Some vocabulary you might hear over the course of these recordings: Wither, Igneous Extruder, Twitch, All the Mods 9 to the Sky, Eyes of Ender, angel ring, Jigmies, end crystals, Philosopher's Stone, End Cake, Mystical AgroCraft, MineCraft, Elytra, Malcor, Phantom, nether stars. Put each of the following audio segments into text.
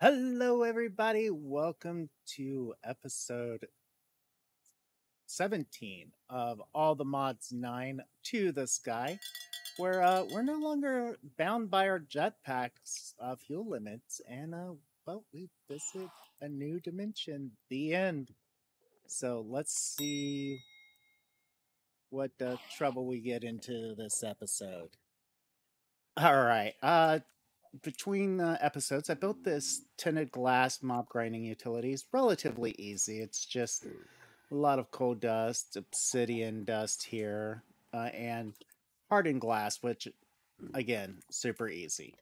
Hello, everybody. Welcome to episode 17 of All the Mods 9 to the Sky, where we're no longer bound by our jetpacks fuel limits, and but we visit a new dimension, the end. So let's see what trouble we get into this episode. All right. Between episodes, I built this tinted glass mob grinding utility. It's relatively easy. It's just a lot of coal dust, obsidian dust here, and hardened glass, which, again, super easy.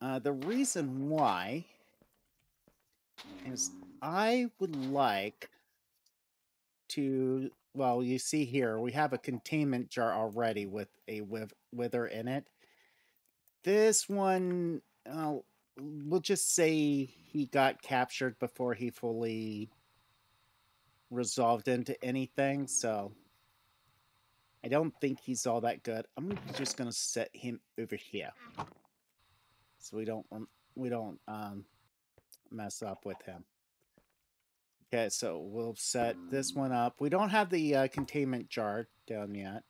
The reason why is I would like to... Well, you see here, we have a containment jar already with a wither in it. This one, we'll just say he got captured before he fully resolved into anything, so I don't think he's all that good. I'm just gonna set him over here so we don't mess up with him. Okay, so we'll set this one up. We don't have the containment jar down yet.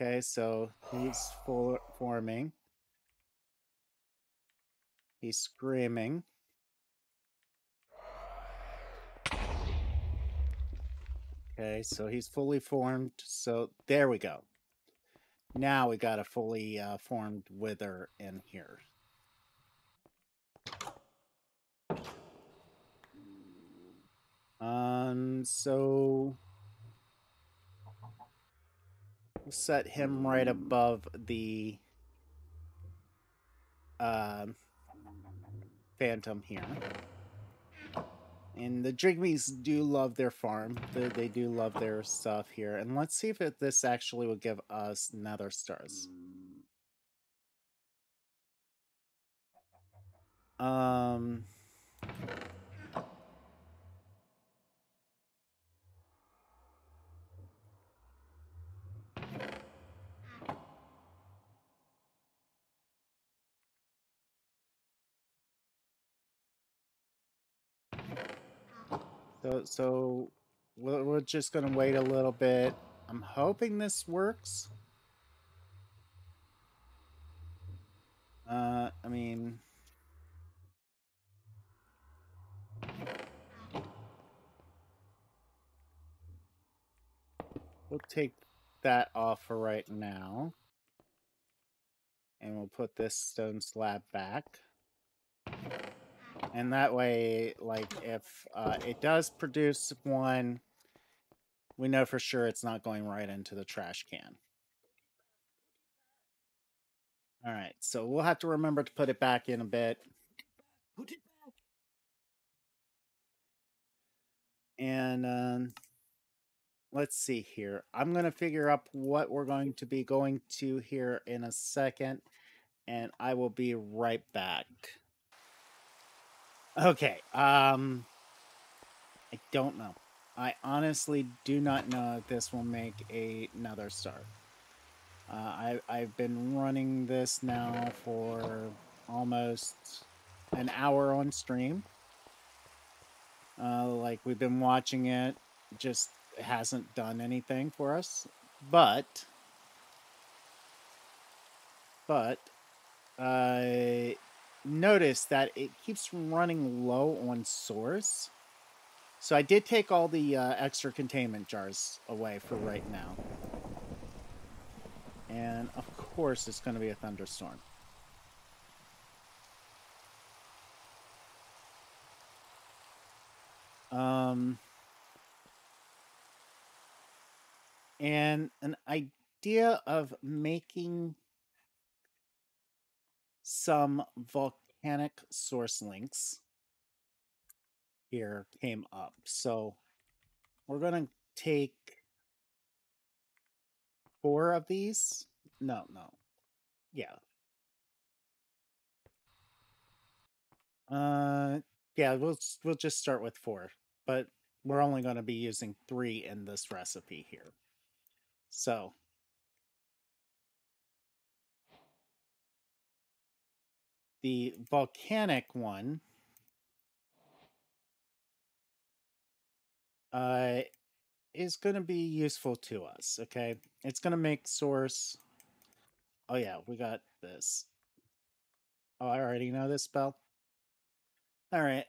Okay, so he's forming. He's screaming. Okay, so he's fully formed. So there we go. Now we got a fully formed wither in here. So... We'll set him right above the Phantom here. And the Jigmies do love their farm. They do love their stuff here. And let's see if this actually will give us nether stars. So we're just going to wait a little bit. I'm hoping this works. I mean... We'll take that off for right now. And we'll put this stone slab back. And that way, like, if it does produce one, we know for sure it's not going right into the trash can. All right, so we'll have to remember to put it back in a bit. Put it back. And let's see here. I'm going to figure up what we're going to be going to here in a second, and I will be right back. Okay, I don't know. I honestly do not know if this will make another star. I've been running this now for almost an hour on stream. Like, we've been watching it, just hasn't done anything for us. But notice that it keeps running low on source. So I did take all the extra containment jars away for right now. And of course it's going to be a thunderstorm. And an idea of making some volcanic source links here came up. So we're going to take 4 of these. Yeah, we'll just start with 4, but we're only going to be using 3 in this recipe here. So the volcanic one. Is going to be useful to us, okay? It's going to make source... Oh yeah, we got this. Oh, I already know this spell. Alright,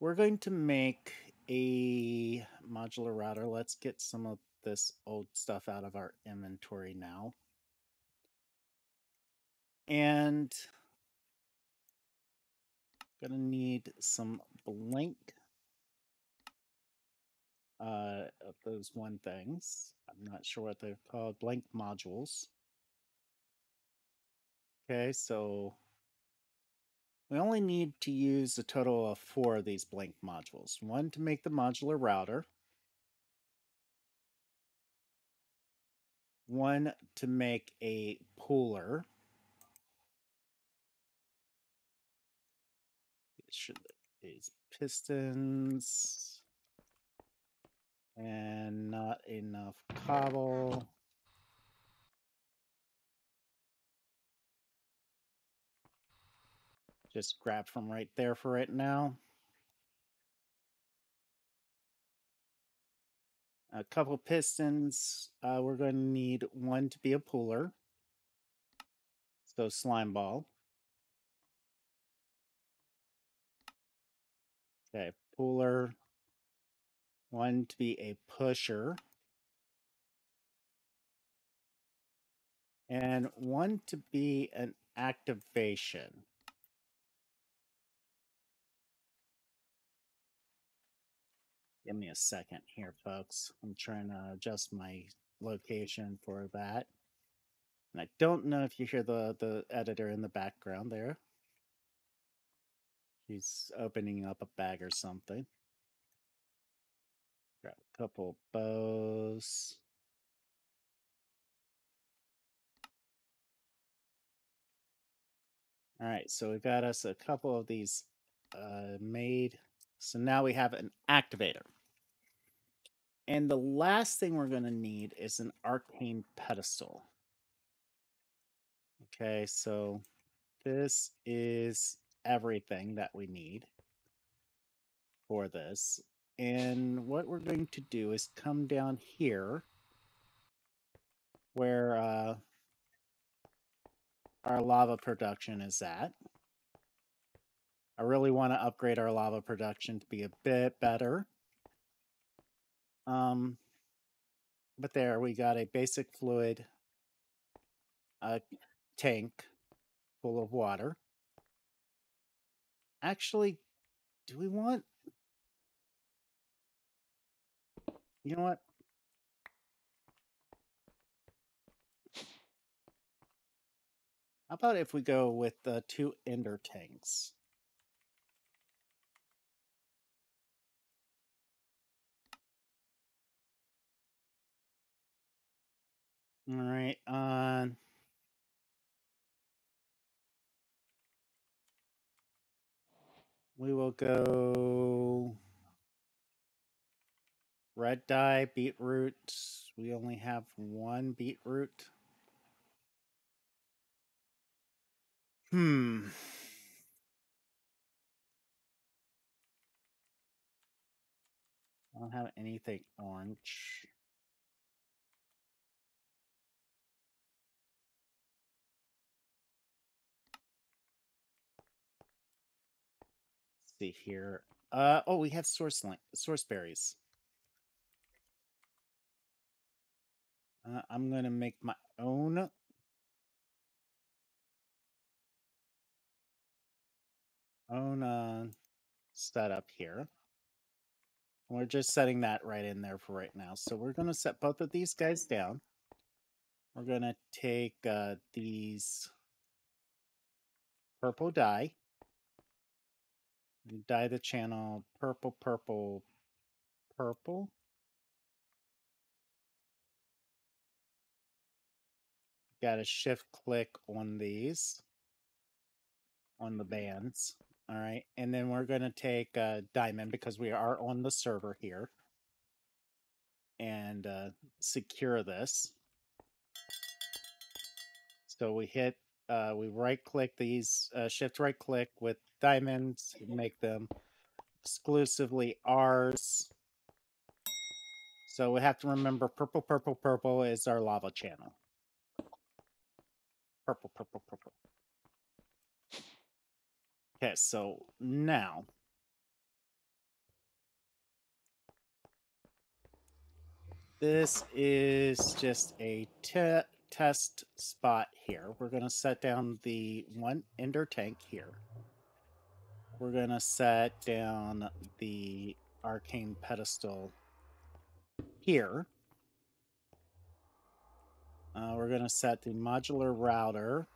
we're going to make a modular router. Let's get some of this old stuff out of our inventory now. And... gonna need some blank of those one things. I'm not sure what they're called. Blank modules. Okay, so we only need to use a total of 4 of these blank modules. One to make the modular router. One to make a pooler. Should is pistons and not enough cobble. Just grab from right there for right now. A couple pistons. We're going to need one to be a pooler. So slime ball. Okay, pooler, one to be a pusher, and one to be an activation. Give me a second here, folks. I'm trying to adjust my location for that. And I don't know if you hear the editor in the background there. He's opening up a bag or something. Grab a couple bows. All right, so we got us a couple of these made. So now we have an activator. And the last thing we're going to need is an arcane pedestal. Okay, so this is... everything that we need for this, and what we're going to do is come down here where our lava production is at. I really want to upgrade our lava production to be a bit better, but there we got a basic fluid tank full of water. Actually, do we want... You know what? How about if we go with the 2 ender tanks? All right, we will go red dye, beetroot. We only have 1 beetroot. I don't have anything orange. See here. Oh, we have source berries. I'm gonna make my own. Setup here. We're just setting that right in there for right now. So we're gonna set both of these guys down. We're gonna take these purple dye. Dye the channel purple, purple, purple. Got to shift click on these, on the bands. All right. And then we're going to take diamond because we are on the server here and secure this. So we hit, we right click these, shift right click with diamonds, make them exclusively ours. So we have to remember purple, purple, purple is our lava channel. Purple, purple, purple. Okay, so now. This is just a test spot here. We're going to set down the one ender tank here. We're going to set down the arcane pedestal here. We're going to set the modular router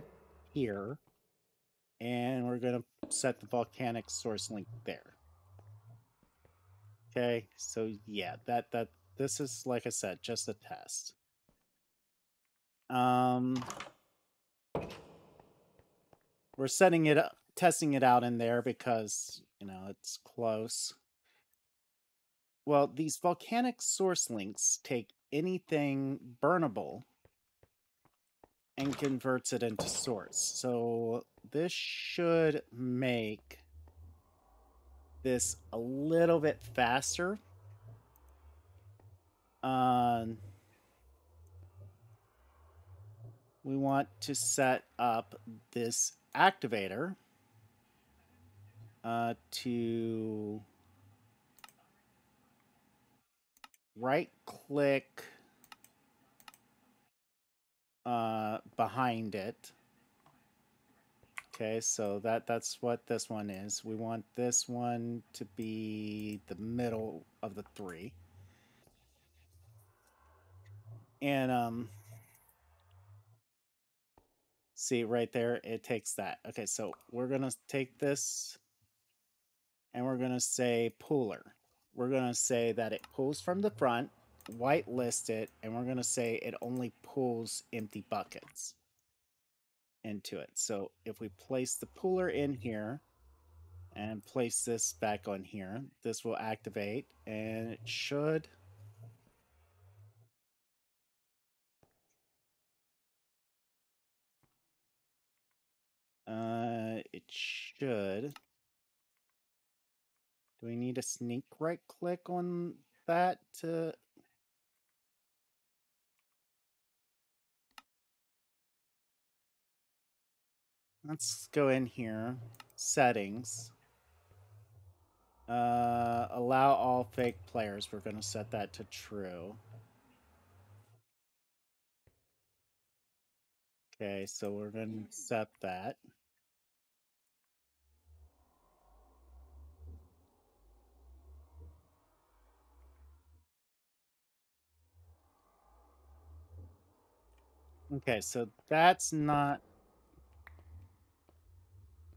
here. And we're going to set the volcanic source link there. Okay, so yeah, this is, like I said, just a test. We're setting it up, testing it out in there because, you know, it's close. Well, these volcanic source links take anything burnable and converts it into source. So this should make this a little bit faster. We want to set up this activator to right click behind it. Okay, so that's what this one is. We want this one to be the middle of the three. And, see right there, it takes that. Okay, so we're going to take this and we're going to say pooler. We're going to say that it pulls from the front, whitelist it, and we're going to say it only pulls empty buckets into it. So if we place the pooler in here and place this back on here, this will activate and it should... it should. Do we need a sneak right click on that to... Let's go in here. Settings. Allow all fake players. We're going to set that to true. Okay, so we're going to set that. Okay, so that's not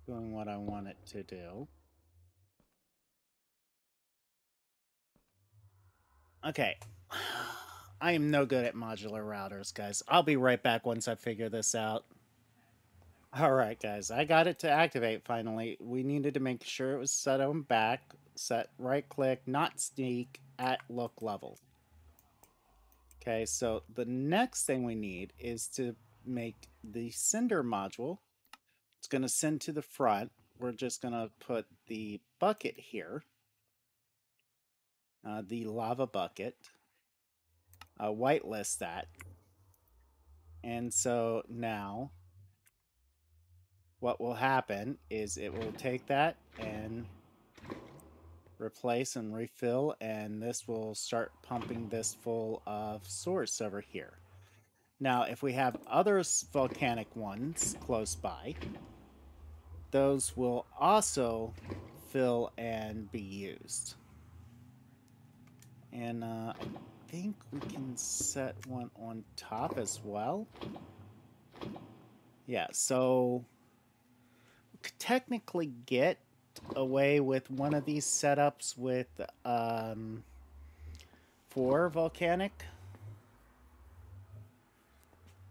doing what I want it to do. Okay. I am no good at modular routers, guys. I'll be right back once I figure this out. Alright, guys. I got it to activate, finally. We needed to make sure it was set on back. Set right-click, not sneak, at look level. Okay, so the next thing we need is to make the cinder module. It's going to send to the front. We're just going to put the bucket here, the lava bucket, whitelist that. And so now what will happen is it will take that and replace and refill, and this will start pumping this full of source over here. Now if we have other volcanic ones close by, those will also fill and be used. And I think we can set one on top as well. Yeah, so we could technically get away with one of these setups with 4 volcanic,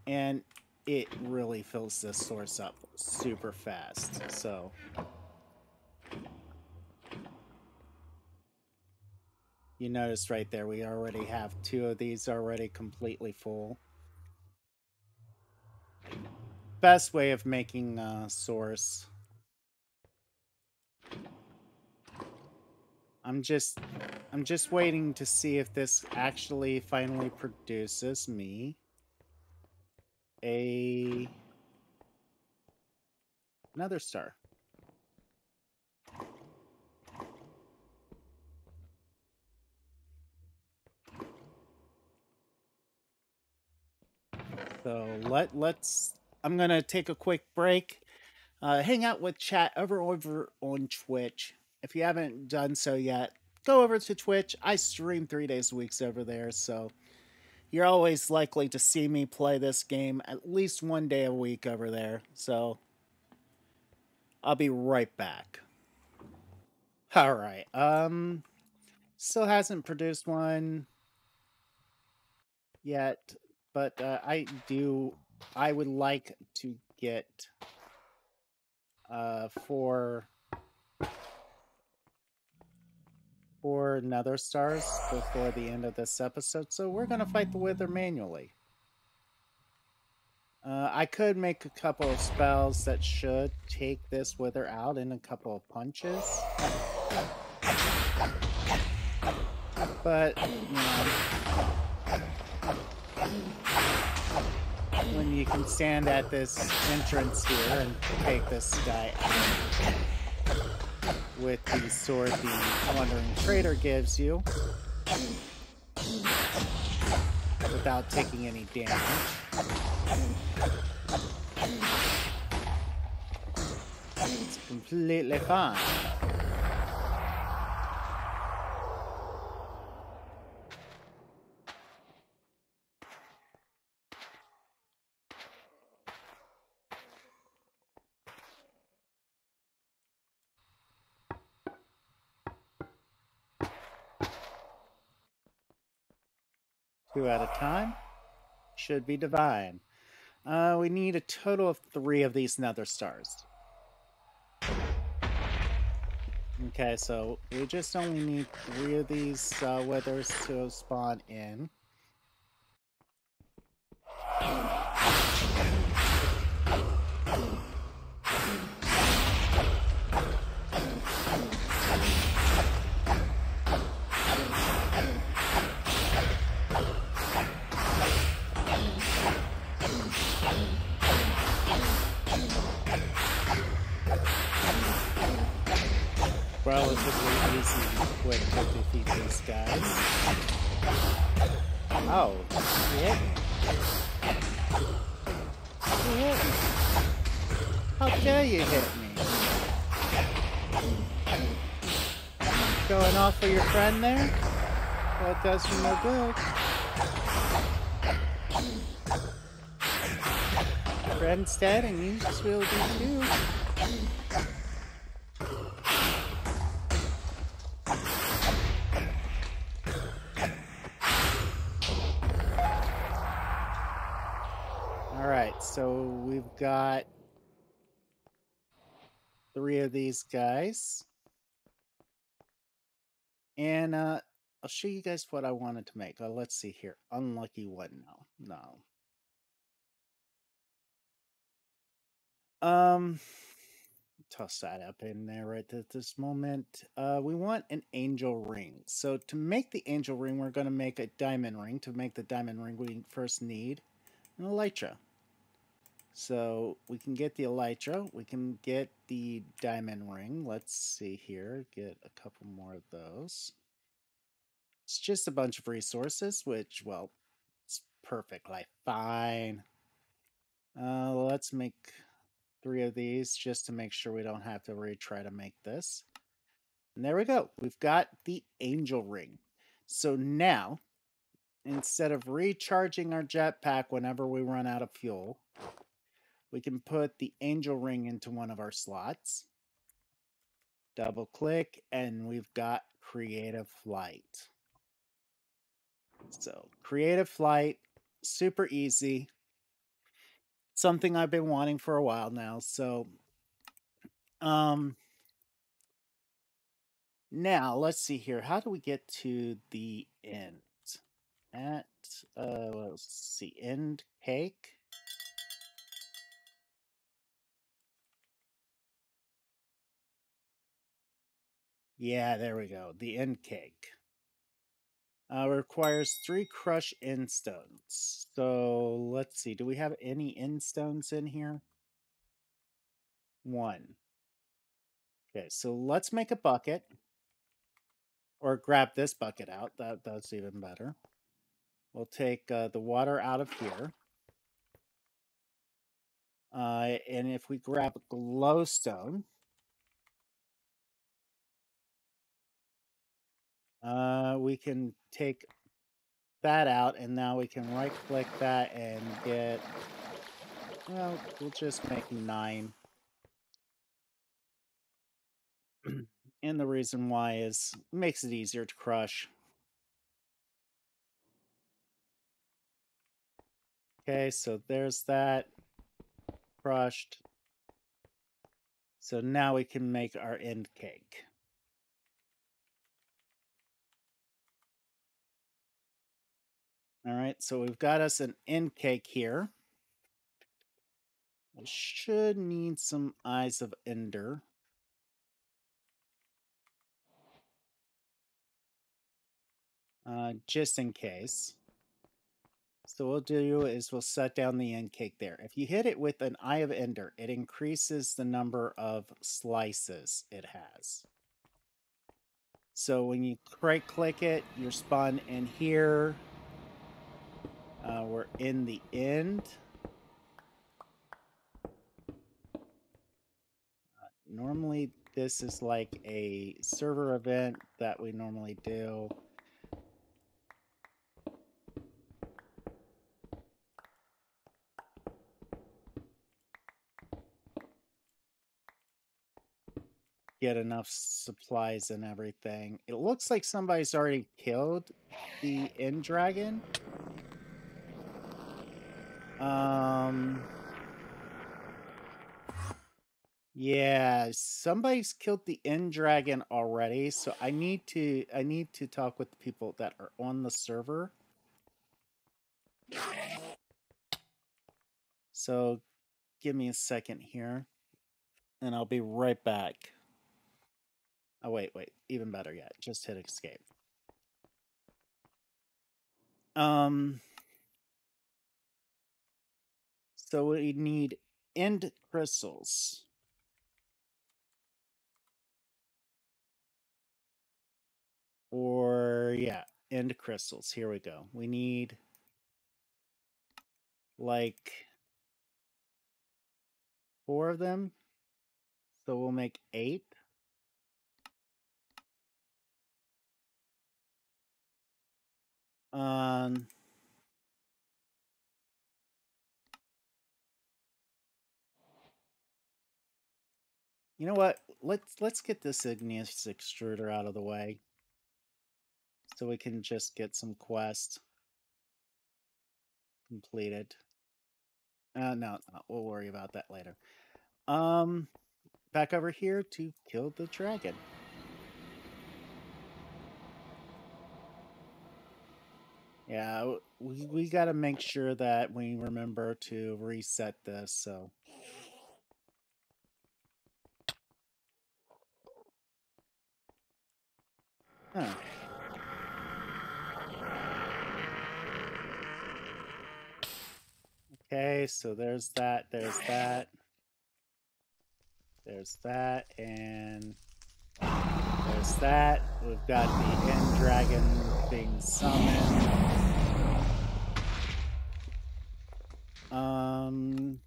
and it really fills this source up super fast. So you notice right there we already have 2 of these already completely full. best way of making a source. I'm just waiting to see if this actually finally produces me another star. So let's, I'm gonna take a quick break, hang out with chat over on Twitch. If you haven't done so yet, go over to Twitch. I stream 3 days a week over there, so you're always likely to see me play this game at least one day a week over there. So I'll be right back. All right. Still hasn't produced one yet. But I would like to get, four nether stars before the end of this episode. So we're going to fight the Wither manually. I could make a couple of spells that should take this Wither out in a couple of punches. But, you know, when you can stand at this entrance here and take this guy out with the sword the Wandering Trader gives you without taking any damage. It's completely fine. Two at a time. Should be divine. We need a total of 3 of these nether stars. Okay, so we just only need 3 of these withers to spawn in. Relatively easy way to defeat these guys. Oh, yeah. Yeah. How dare you hit me? Going off with your friend there? Well, it does you no good. Friend's dead and you just will be too. So we've got 3 of these guys, and I'll show you guys what I wanted to make. Oh, let's see here. Unlucky one. No. Toss that up in there right at this moment. We want an angel ring. So to make the angel ring, we're going to make a diamond ring. To make the diamond ring, we first need an elytra. So we can get the elytra, we can get the diamond ring. Let's see here, get a couple more of those. It's just a bunch of resources, which, well, it's perfectly fine. Let's make 3 of these just to make sure we don't have to retry to make this. And there we go. We've got the angel ring. So now, instead of recharging our jetpack whenever we run out of fuel, we can put the angel ring into one of our slots. Double click, and we've got creative flight. So creative flight, super easy. Something I've been wanting for a while now. So now let's see here. How do we get to the end? At let's see, end cake. Yeah, there we go. The end cake. Requires 3 crush end stones. So let's see. Do we have any end stones in here? 1. Okay, so let's make a bucket. Or grab this bucket out. That's even better. We'll take the water out of here. And if we grab a glowstone, we can take that out, and now we can right-click that and get, well, we'll just make 9. And the reason why is it makes it easier to crush. Okay, so there's that. Crushed. So now we can make our end cake. Alright, so we've got us an end cake here. We should need some Eyes of Ender. Just in case. So what we'll do is we'll set down the end cake there. If you hit it with an Eye of Ender, it increases the number of slices it has. So when you right click it, you spawn in here. We're in the end. Normally this is like a server event that we normally do. Get enough supplies and everything. It looks like somebody's already killed the end dragon. Yeah, somebody's killed the end dragon already, so I need to talk with the people that are on the server. So give me a second here and I'll be right back. Oh, wait, even better yet. Just hit escape. So we need end crystals. Or, yeah, end crystals. Here we go. We need, like, 4 of them. So we'll make 8. You know what? Let's get this Igneous Extruder out of the way, so we can just get some quests completed. No, we'll worry about that later. Back over here to kill the dragon. Yeah, we got to make sure that we remember to reset this, so. Huh. Okay, so there's that. There's that, and there's that. We've got the end dragon being summoned. I'm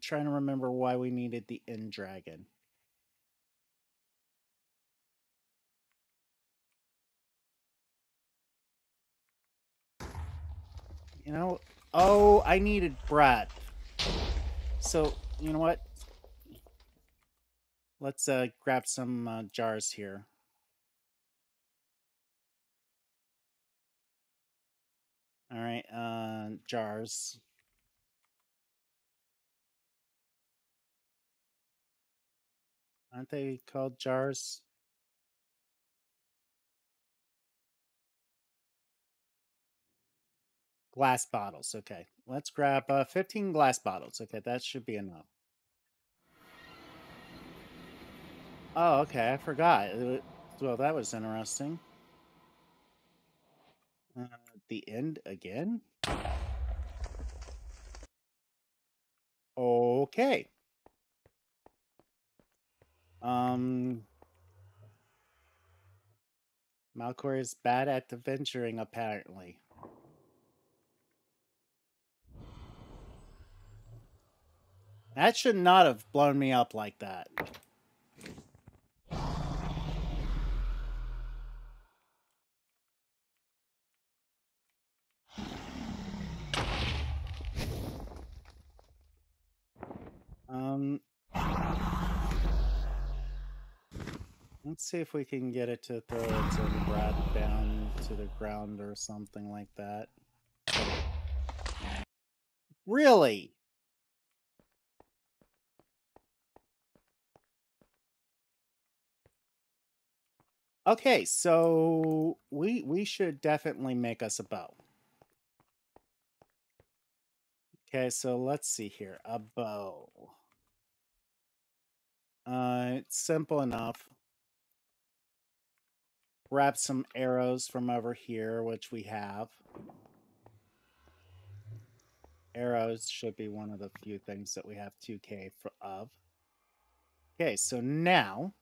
trying to remember why we needed the end dragon. You know, oh, I needed bread. So, you know what? Let's grab some jars here. All right, jars. Aren't they called jars? Glass bottles. Okay, let's grab 15 glass bottles. Okay, that should be enough. Oh, okay, I forgot. Well, that was interesting. The end again? Okay. Malcor is bad at adventuring, apparently. That should not have blown me up like that. Let's see if we can get it to throw its own grab down to the ground or something like that. Really? Okay, so we should definitely make us a bow. Okay, so let's see here. A bow. It's simple enough. Grab some arrows from over here, which we have. Arrows should be one of the few things that we have 2K of. Okay, so now...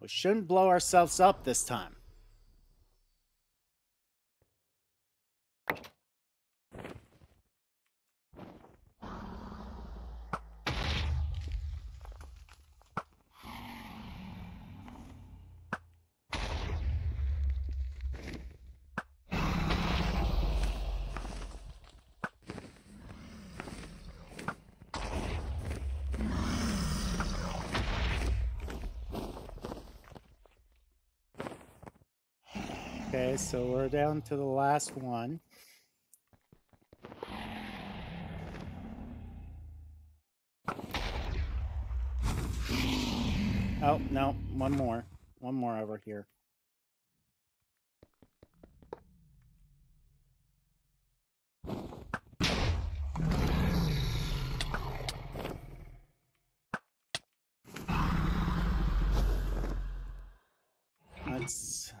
we shouldn't blow ourselves up this time. Okay, so we're down to the last one. Oh, no, one more. One more over here. Let's...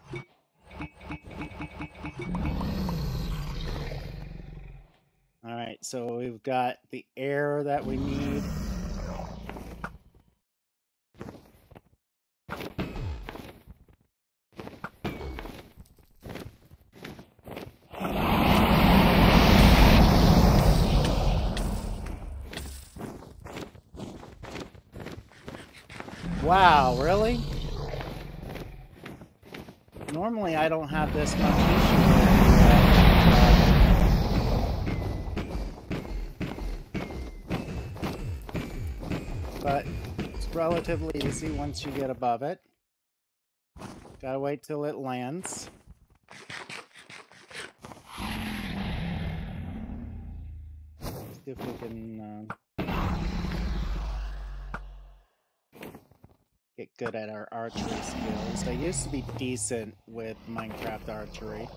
Alright, so we've got the air that we need. Wow, really? Normally I don't have this much issue with it. But it's relatively easy once you get above it. Gotta wait till it lands. Let's see if we can get good at our archery skills. I used to be decent with Minecraft archery.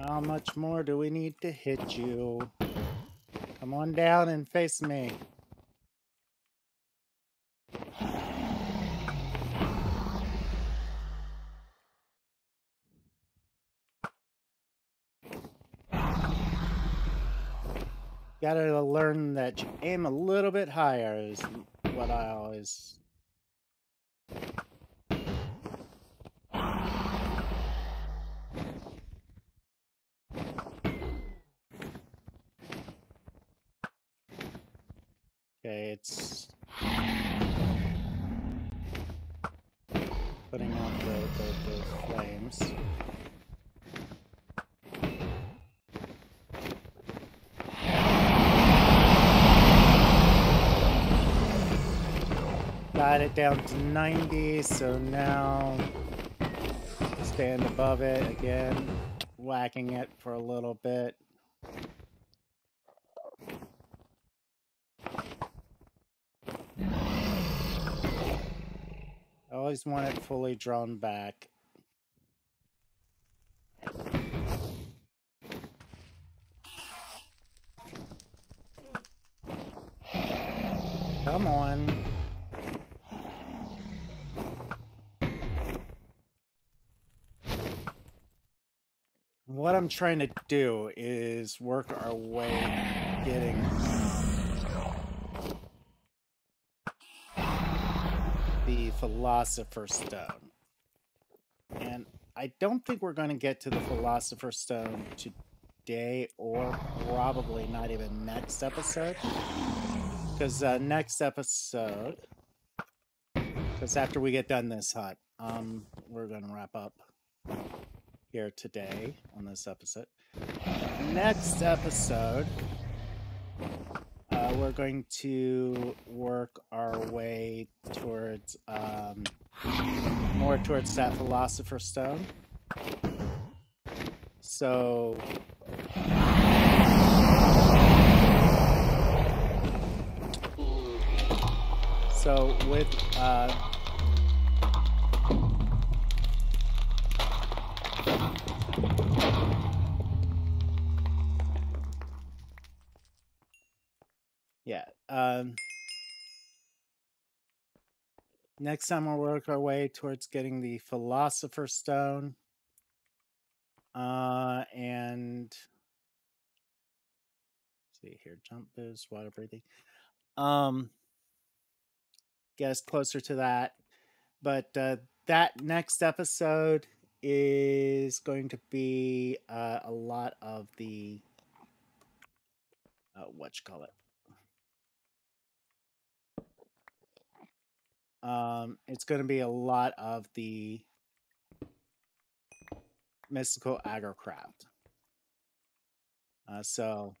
How much more do we need to hit you? Come on down and face me. Gotta learn that you aim a little bit higher is what I always... Okay, it's putting out the flames. Got it down to 90, so now stand above it again, whacking it for a little bit. I always want it fully drawn back. Come on. What I'm trying to do is work our way getting... the Philosopher's Stone. And I don't think we're going to get to the Philosopher's Stone today, or probably not even next episode. Because after we get done this hunt, we're going to wrap up here today on this episode. Next episode, we're going to work our way towards more towards that Philosopher's Stone. So with next time we'll work our way towards getting the Philosopher's Stone, and let's see here, jump boost, water breathing, get us closer to that. But that next episode is going to be a lot of the it's going to be a lot of the Mystical AgroCraft. So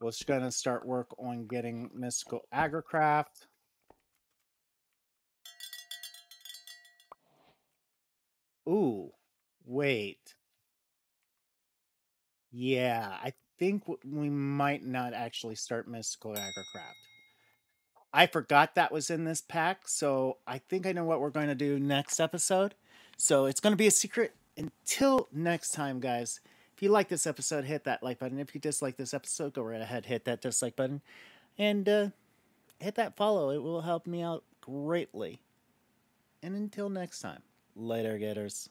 we're just going to start work on getting Mystical AgroCraft. Ooh, wait. Yeah, I think we might not actually start Mystical AgroCraft. I forgot that was in this pack, so I think I know what we're going to do next episode. So it's going to be a secret until next time, guys. If you like this episode, hit that like button. If you dislike this episode, go right ahead, hit that dislike button. And hit that follow. It will help me out greatly. And until next time. Later, gators.